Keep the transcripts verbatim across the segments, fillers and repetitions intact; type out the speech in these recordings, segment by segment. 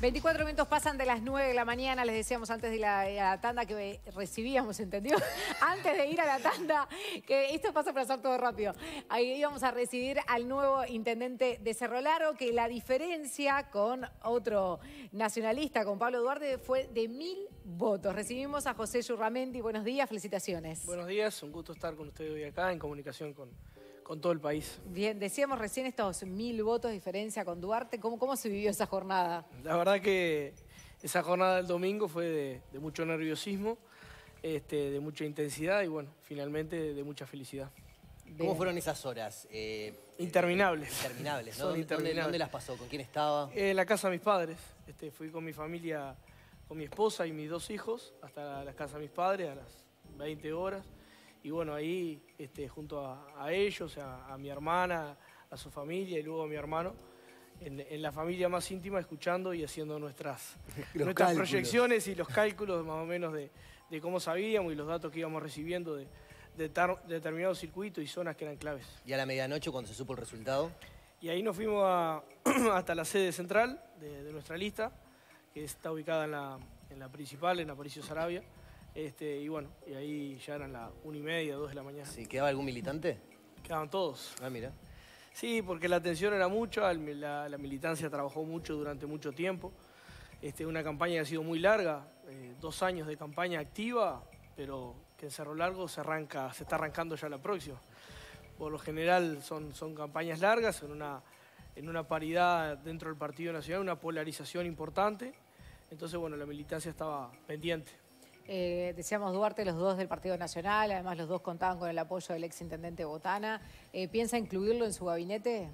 veinticuatro minutos pasan de las nueve de la mañana, les decíamos antes de la, de la tanda que recibíamos, ¿entendió? Antes de ir a la tanda, que esto pasa para hacer todo rápido. Ahí íbamos a recibir al nuevo intendente de Cerro Largo, que la diferencia con otro nacionalista, con Pablo Duarte, fue de mil votos. Recibimos a José Yurramendi. Buenos días, felicitaciones. Buenos días, un gusto estar con ustedes hoy acá en comunicación con... con todo el país. Bien, decíamos recién estos mil votos de diferencia con Duarte. ¿Cómo, cómo se vivió esa jornada? La verdad que esa jornada del domingo fue de, de mucho nerviosismo, este, de mucha intensidad y, bueno, finalmente de, de mucha felicidad. Bien. ¿Cómo fueron esas horas? Eh, interminables. Interminables, ¿no? Son interminables. ¿Dónde, ¿Dónde las pasó? ¿Con quién estaba? En la casa de mis padres. Este, fui con mi familia, con mi esposa y mis dos hijos, hasta la casa de mis padres a las veinte horas. Y bueno, ahí este, junto a, a ellos, a, a mi hermana, a su familia y luego a mi hermano, en, en la familia más íntima, escuchando y haciendo nuestras, nuestras proyecciones y los cálculos más o menos de, de cómo sabíamos y los datos que íbamos recibiendo de, de determinados circuitos y zonas que eran claves. ¿Y a la medianoche cuando se supo el resultado? Y ahí nos fuimos a, hasta la sede central de, de nuestra lista, que está ubicada en la, en la principal, en Aparicio Saravia. Este, y bueno, y ahí ya eran las una y media, dos de la mañana. ¿Sí? ¿Quedaba algún militante? Quedaban todos. Ah, mira. Sí, porque la tensión era mucha, la, la militancia trabajó mucho durante mucho tiempo. Este, una campaña que ha sido muy larga, eh, dos años de campaña activa, pero que en Cerro Largo se arranca, se está arrancando ya la próxima. Por lo general son, son campañas largas, en una, en una paridad dentro del Partido Nacional, una polarización importante. Entonces, bueno, la militancia estaba pendiente. Eh, decíamos Duarte, los dos del Partido Nacional, además los dos contaban con el apoyo del exintendente Botana. Eh, ¿Piensa incluirlo en su gabinete?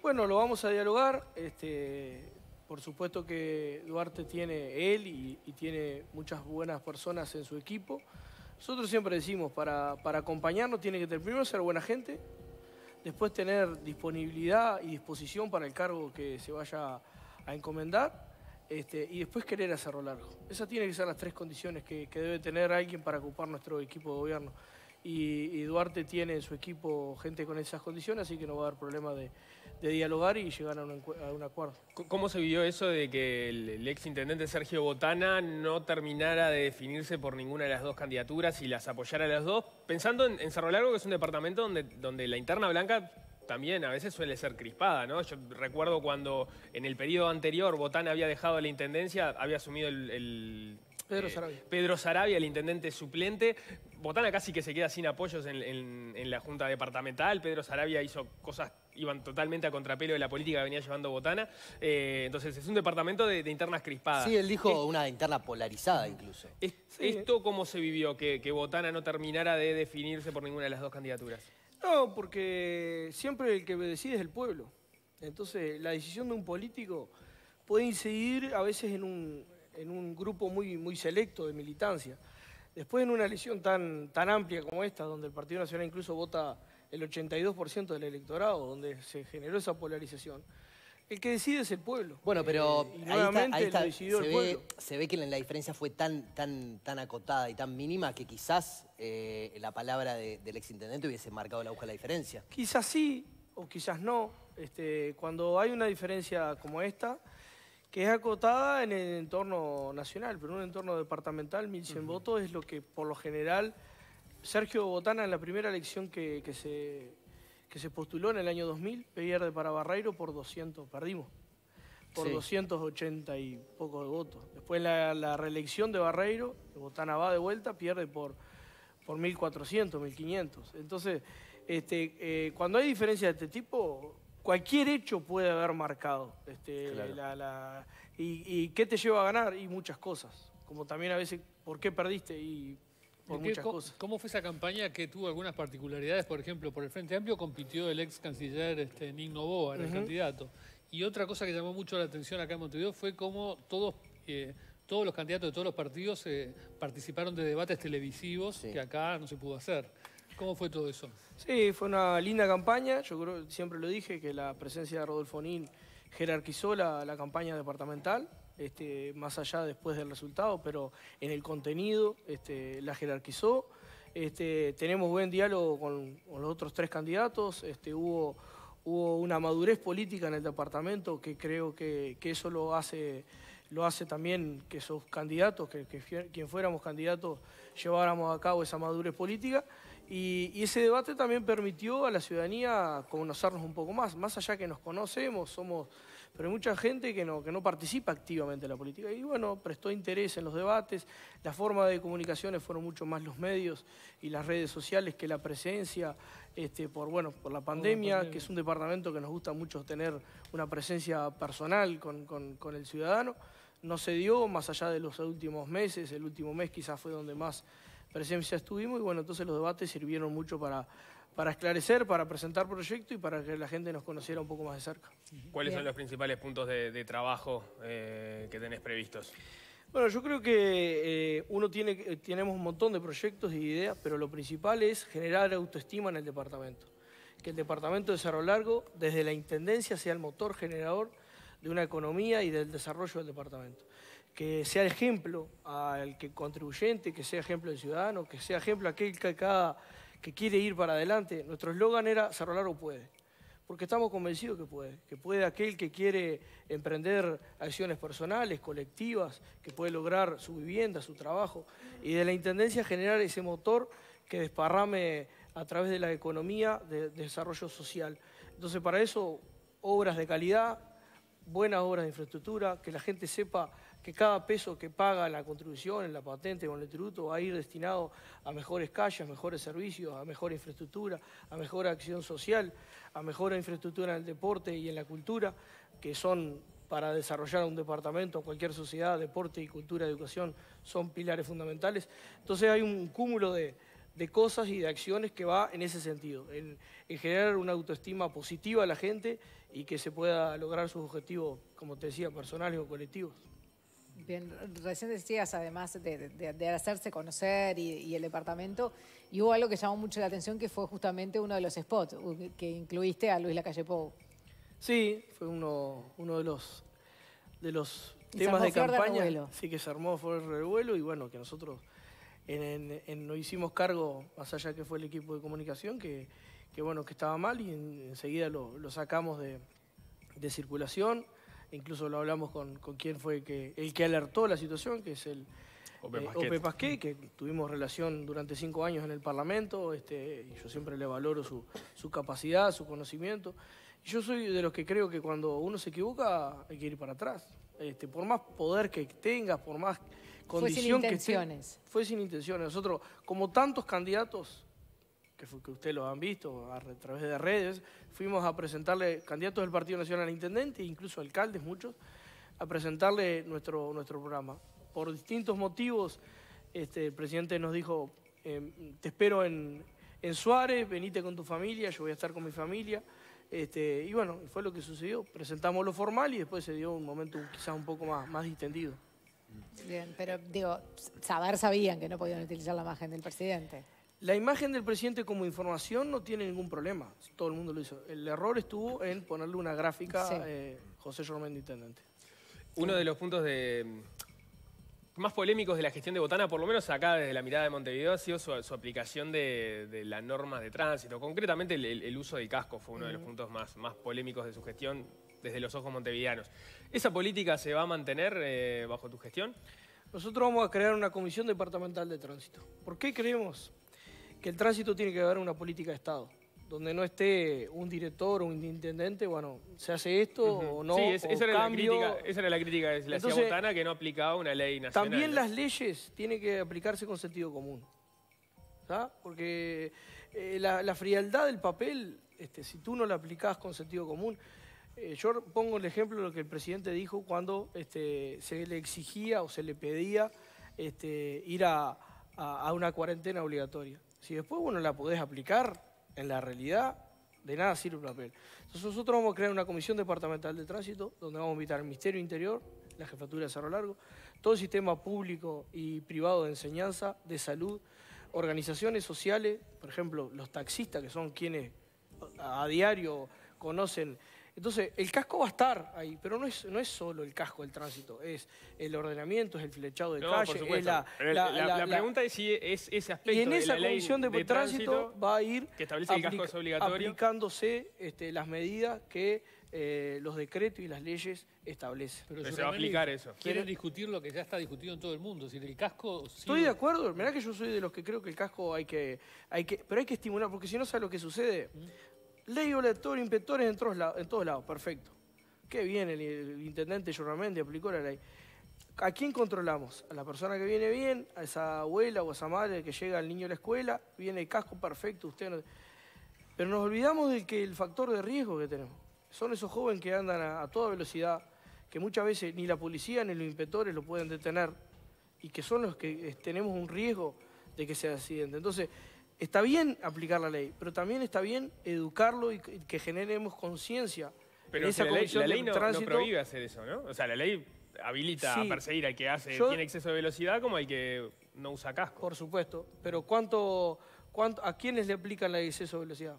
Bueno, lo vamos a dialogar. Este, por supuesto que Duarte tiene él y, y tiene muchas buenas personas en su equipo. Nosotros siempre decimos, para, para acompañarnos tiene que tener, primero ser buena gente, después tener disponibilidad y disposición para el cargo que se vaya a encomendar. Este, y después querer a Cerro Largo. Esas tienen que ser las tres condiciones que, que debe tener alguien para ocupar nuestro equipo de gobierno. Y, y Duarte tiene en su equipo gente con esas condiciones, así que no va a haber problema de, de dialogar y llegar a un, a un acuerdo. ¿Cómo se vivió eso de que el, el exintendente Sergio Botana no terminara de definirse por ninguna de las dos candidaturas y las apoyara a las dos? Pensando en, en Cerro Largo, que es un departamento donde, donde la interna blanca... también a veces suele ser crispada, ¿no? Yo recuerdo cuando en el periodo anterior Botana había dejado la intendencia, había asumido el... el Pedro eh, Saravia. Pedro Saravia, el intendente suplente. Botana casi que se queda sin apoyos en, en, en la Junta Departamental. Pedro Saravia hizo cosas que iban totalmente a contrapelo de la política que venía llevando Botana. Eh, entonces es un departamento de, de internas crispadas. Sí, él dijo es, una interna polarizada incluso. Es, sí. ¿Esto cómo se vivió? Que, que Botana no terminara de definirse por ninguna de las dos candidaturas. No, porque siempre el que decide es el pueblo. Entonces, la decisión de un político puede incidir a veces en un, en un grupo muy, muy selecto de militancia. Después, en una elección tan, tan amplia como esta, donde el Partido Nacional incluso vota el ochenta y dos por ciento del electorado, donde se generó esa polarización, el que decide es el pueblo. Bueno, pero eh, ahí está, ahí está, se, ve, se ve que la diferencia fue tan, tan, tan acotada y tan mínima que quizás eh, la palabra de, del exintendente hubiese marcado la aguja de la diferencia. Quizás sí o quizás no. Este, cuando hay una diferencia como esta, que es acotada en el entorno nacional, pero en un entorno departamental, mil cien votos es lo que por lo general Sergio Botana en la primera elección que, que se... que se postuló en el año dos mil, pierde para Barreiro por doscientos, perdimos, por sí. doscientos ochenta y pocos de votos. Después la, la reelección de Barreiro, que Botana va de vuelta, pierde por, por mil cuatrocientos, mil quinientos. Entonces, este, eh, cuando hay diferencias de este tipo, cualquier hecho puede haber marcado. Este, claro. la, la, y, ¿Y qué te lleva a ganar? Y muchas cosas, como también a veces, ¿por qué perdiste? Y... Por muchas cosas. ¿Cómo fue esa campaña que tuvo algunas particularidades? Por ejemplo, por el Frente Amplio compitió el ex canciller este, Nin Novoa, era el candidato. Y otra cosa que llamó mucho la atención acá en Montevideo fue cómo todos, eh, todos los candidatos de todos los partidos eh, participaron de debates televisivos sí. que acá no se pudo hacer. ¿Cómo fue todo eso? Sí, fue una linda campaña. Yo creo, siempre lo dije, que la presencia de Rodolfo Nín jerarquizó la, la campaña departamental. Este, más allá después del resultado, pero en el contenido este, la jerarquizó. Este, tenemos buen diálogo con, con los otros tres candidatos. Este, hubo hubo una madurez política en el departamento que creo que, que eso lo hace, lo hace también que esos candidatos, que, que quien fuéramos candidatos, lleváramos a cabo esa madurez política. Y, y ese debate también permitió a la ciudadanía conocernos un poco más, más allá que nos conocemos, somos, pero hay mucha gente que no, que no participa activamente en la política. Y bueno, prestó interés en los debates, la forma de comunicaciones fueron mucho más los medios y las redes sociales que la presencia este, por, bueno, por la pandemia, pandemia, que es un departamento que nos gusta mucho tener una presencia personal con, con, con el ciudadano. No se dio, más allá de los últimos meses, el último mes quizás fue donde más presencia estuvimos y bueno, entonces los debates sirvieron mucho para, para esclarecer, para presentar proyectos y para que la gente nos conociera un poco más de cerca. ¿Cuáles Bien. son los principales puntos de, de trabajo eh, que tenés previstos? Bueno, yo creo que eh, uno tiene, tenemos un montón de proyectos y ideas, pero lo principal es generar autoestima en el departamento. Que el departamento de Cerro Largo, desde la intendencia, sea el motor generador de una economía y del desarrollo del departamento. Que sea ejemplo al que contribuyente, que sea ejemplo del ciudadano, que sea ejemplo a aquel que, cada, que quiere ir para adelante. Nuestro eslogan era Cerro Largo puede, porque estamos convencidos que puede, que puede aquel que quiere emprender acciones personales, colectivas, que puede lograr su vivienda, su trabajo, y de la Intendencia generar ese motor que desparrame a través de la economía de, de desarrollo social. Entonces para eso, obras de calidad, buenas obras de infraestructura, que la gente sepa que cada peso que paga la contribución, en la patente o en el tributo va a ir destinado a mejores calles, mejores servicios, a mejor infraestructura, a mejor acción social, a mejor infraestructura en el deporte y en la cultura, que son para desarrollar un departamento, cualquier sociedad, deporte y cultura, educación, son pilares fundamentales. Entonces hay un cúmulo de, de cosas y de acciones que va en ese sentido, en, en generar una autoestima positiva a la gente y que se pueda lograr sus objetivos, como te decía, personales o colectivos. Bien, recién decías, además de, de, de hacerse conocer y, y el departamento, y hubo algo que llamó mucho la atención que fue justamente uno de los spots que incluiste a Luis Lacalle Pou. Sí, fue uno, uno de los, de los temas de campaña. De sí, que se armó fue el revuelo y bueno, que nosotros en, en, en, nos hicimos cargo, más allá que fue el equipo de comunicación, que, que bueno, que estaba mal y en, enseguida lo, lo sacamos de, de circulación. Incluso lo hablamos con, con quien fue que, el que alertó la situación, que es el Ope Pasquet. Eh, Ope Pasquet, que tuvimos relación durante cinco años en el Parlamento, este, y yo siempre le valoro su, su capacidad, su conocimiento. Yo soy de los que creo que cuando uno se equivoca hay que ir para atrás. Este, por más poder que tengas, por más condición que tengas. Fue sin intenciones. Fue sin intenciones. Nosotros, como tantos candidatos, que, fue, que ustedes lo han visto a, a través de redes, fuimos a presentarle candidatos del Partido Nacional al intendente, incluso alcaldes muchos, a presentarle nuestro, nuestro programa. Por distintos motivos, este, el presidente nos dijo, eh, te espero en, en Suárez, venite con tu familia, yo voy a estar con mi familia. Este, y bueno, fue lo que sucedió. Presentamos lo formal y después se dio un momento quizás un poco más, más distendido. Bien, pero digo, saber sabían que no podían utilizar la imagen del presidente. La imagen del presidente como información no tiene ningún problema, todo el mundo lo hizo. El error estuvo en ponerle una gráfica a sí. eh, José Yurramendi, intendente. Uno de los puntos de, más polémicos de la gestión de Botana, por lo menos acá desde la mirada de Montevideo, ha sido su, su aplicación de, de las normas de tránsito. Concretamente el, el uso del casco fue uno de los puntos más, más polémicos de su gestión desde los ojos montevideanos. ¿Esa política se va a mantener eh, bajo tu gestión? Nosotros vamos a crear una comisión departamental de tránsito. ¿Por qué creemos que el tránsito tiene que haber una política de Estado, donde no esté un director o un intendente, bueno, se hace esto uh-huh. o no, sí, es, o esa era cambio. La crítica, esa era la crítica de la Entonces, Botana, que no aplicaba una ley nacional. También las leyes tienen que aplicarse con sentido común, ¿sabes? Porque eh, la, la frialdad del papel, este, si tú no la aplicás con sentido común, eh, yo pongo el ejemplo de lo que el presidente dijo cuando este, se le exigía o se le pedía este, ir a, a, a una cuarentena obligatoria. Si después bueno, la podés aplicar en la realidad, de nada sirve el papel. Entonces nosotros vamos a crear una comisión departamental de tránsito donde vamos a invitar al Ministerio Interior, la Jefatura de Cerro Largo, todo el sistema público y privado de enseñanza, de salud, organizaciones sociales, por ejemplo, los taxistas que son quienes a diario conocen Entonces, el casco va a estar ahí, pero no es, no es solo el casco del tránsito, es el ordenamiento, es el flechado de no, calle. Es la, la, la, la, la, la pregunta es si es ese aspecto. Y en esa de la comisión ley de, de tránsito, tránsito va a ir que establece el casco es obligatorio, aplicándose este, las medidas que eh, los decretos y las leyes establecen. Pero, pero se va a aplicar eso. Quieren discutir lo que ya está discutido en todo el mundo. Si el casco sigue... Estoy de acuerdo. Mirá que yo soy de los que creo que el casco hay que, hay que... Pero hay que estimular, porque si no, ¿sabes lo que sucede? ¿Mm? Ley obligatoria, inspectores en todos lados, en todos lados, perfecto. Qué bien, el, el intendente Yurramendi aplicó la ley. ¿A quién controlamos? A la persona que viene bien, a esa abuela o a esa madre que llega al niño a la escuela, viene el casco perfecto, usted no... Pero nos olvidamos del que el factor de riesgo que tenemos. Son esos jóvenes que andan a, a toda velocidad, que muchas veces ni la policía ni los inspectores lo pueden detener, y que son los que tenemos un riesgo de que sea accidente. Entonces... Está bien aplicar la ley, pero también está bien educarlo y que generemos conciencia. Pero esa la ley, la ley no, no prohíbe hacer eso, ¿no? O sea, la ley habilita sí, a perseguir al que hace yo, tiene exceso de velocidad como al que no usa casco. Por supuesto, pero ¿cuánto, cuánto a quiénes le aplican la exceso de velocidad?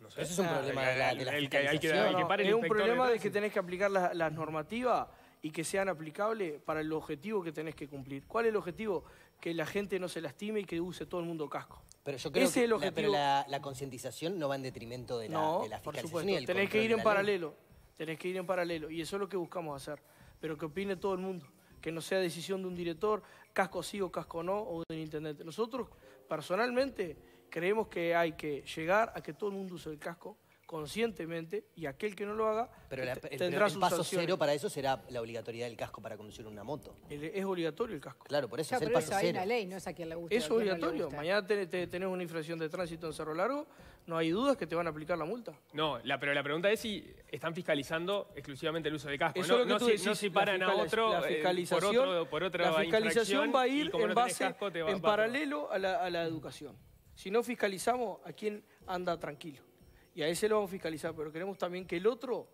No sé. Eso es un ah, problema de la, de la el que hay que, hay que parar el inspector. Es un problema de que tenés que aplicar las la normativas y que sean aplicables para el objetivo que tenés que cumplir. ¿Cuál es el objetivo? Que la gente no se lastime y que use todo el mundo casco. Pero yo creo Ese que es el objetivo. La, pero la, la concientización no va en detrimento de la, no, de la fiscalización. Por supuesto. Tenés que ir en paralelo. Tenés que ir en paralelo. Y eso es lo que buscamos hacer. Pero que opine todo el mundo. Que no sea decisión de un director, casco sí o casco no, o de un intendente. Nosotros, personalmente, creemos que hay que llegar a que todo el mundo use el casco conscientemente, y aquel que no lo haga pero la, el, tendrá el, el paso sanciones. Cero para eso será la obligatoriedad del casco para conducir una moto. El, es obligatorio el casco. Claro, por eso no, es el paso cero. Hay una ley, no es a quien le gusta. Es obligatorio. No gusta. Mañana te, te, tenés una infracción de tránsito en Cerro Largo, no hay dudas que te van a aplicar la multa. No, la, pero la pregunta es si están fiscalizando exclusivamente el uso de casco. Eso no, lo que no, tú si, decís, no si paran a otro, la fiscalización, eh, por otro por otra la fiscalización va a ir en, no base, casco, va, en paralelo a la, a la educación. Si no fiscalizamos a quien anda tranquilo. Y a ese lo vamos a fiscalizar, pero queremos también que el otro,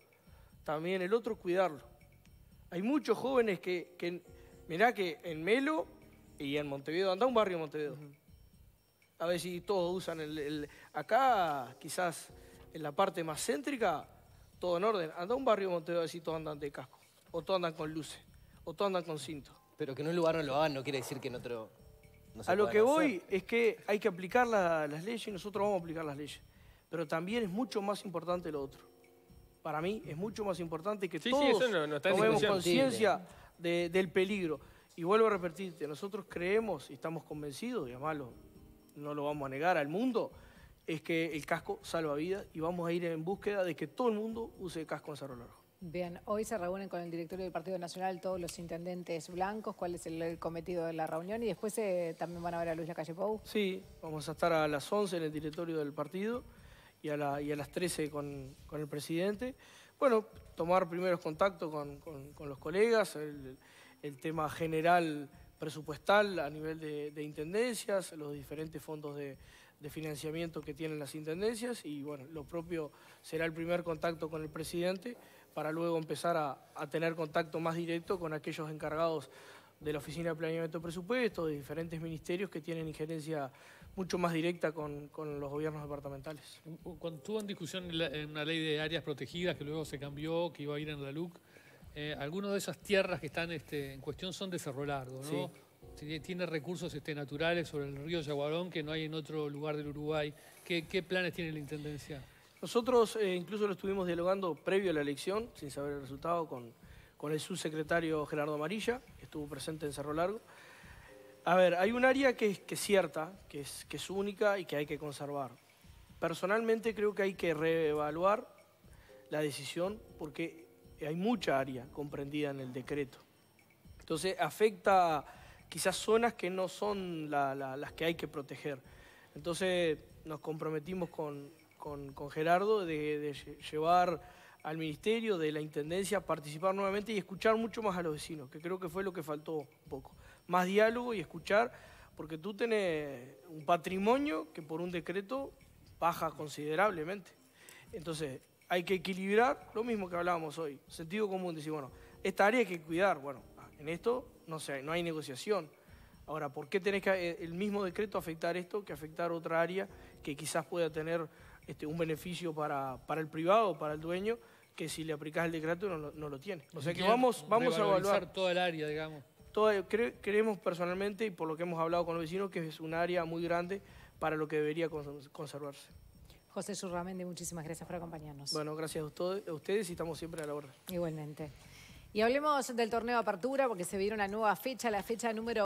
también el otro cuidarlo. Hay muchos jóvenes que, que mirá que en Melo y en Montevideo, anda un barrio en Montevideo. Uh-huh. A ver si todos usan el, el... Acá, quizás en la parte más céntrica, todo en orden. Anda un barrio en Montevideo a ver si todos andan de casco, o todos andan con luces, o todos andan con cinto. Pero que en un lugar no lo hagan no quiere decir que en otro no se A lo que hacer. voy es que hay que aplicar la, las leyes y nosotros vamos a aplicar las leyes. Pero también es mucho más importante lo otro. Para mí es mucho más importante que sí, todos sí, eso no, no tomemos conciencia de, del peligro. Y vuelvo a repetirte, nosotros creemos y estamos convencidos, y además lo, no lo vamos a negar al mundo, es que el casco salva vidas y vamos a ir en búsqueda de que todo el mundo use el casco en Cerro Largo. Bien, hoy se reúnen con el directorio del Partido Nacional todos los intendentes blancos, cuál es el, el cometido de la reunión, y después eh, también van a ver a Luis Lacalle Pou. Sí, vamos a estar a las once en el directorio del partido. Y a, la, y a las trece con, con el presidente. Bueno, tomar primeros contactos con, con, con los colegas, el, el tema general presupuestal a nivel de, de intendencias, los diferentes fondos de, de financiamiento que tienen las intendencias y bueno, lo propio será el primer contacto con el presidente para luego empezar a, a tener contacto más directo con aquellos encargados de la Oficina de Planeamiento de Presupuestos, de diferentes ministerios que tienen injerencia mucho más directa con, con los gobiernos departamentales. Cuando estuvo en discusión una ley de áreas protegidas que luego se cambió, que iba a ir en la LUC, eh, algunas de esas tierras que están este, en cuestión son de Cerro Largo, ¿no? Sí. Tiene recursos este, naturales sobre el río Yaguarón que no hay en otro lugar del Uruguay. ¿Qué, qué planes tiene la Intendencia? Nosotros eh, incluso lo estuvimos dialogando previo a la elección, sin saber el resultado, con, con el subsecretario Gerardo Amarilla, que estuvo presente en Cerro Largo. A ver, hay un área que es, que es cierta, que es, que es única y que hay que conservar. Personalmente creo que hay que reevaluar la decisión porque hay mucha área comprendida en el decreto. Entonces afecta quizás zonas que no son la, la, las que hay que proteger. Entonces nos comprometimos con, con, con Gerardo de, de llevar al Ministerio de la Intendencia a participar nuevamente y escuchar mucho más a los vecinos, que creo que fue lo que faltó un poco. Más diálogo y escuchar, porque tú tenés un patrimonio que por un decreto baja considerablemente. Entonces, hay que equilibrar lo mismo que hablábamos hoy, sentido común, decir, bueno, esta área hay que cuidar, bueno, en esto no sé, no hay negociación. Ahora, ¿por qué tenés que el mismo decreto afectar esto que afectar otra área que quizás pueda tener este, un beneficio para, para el privado, para el dueño, que si le aplicás el decreto no, no lo tiene. O sea que vamos, vamos a evaluar toda el área, digamos. Todo, cre, creemos personalmente, y por lo que hemos hablado con los vecinos, que es un área muy grande para lo que debería conservarse. José Yurramendi, muchísimas gracias por acompañarnos. Bueno, gracias a ustedes y estamos siempre a la orden. Igualmente. Y hablemos del torneo de apertura porque se viene una nueva fecha, la fecha número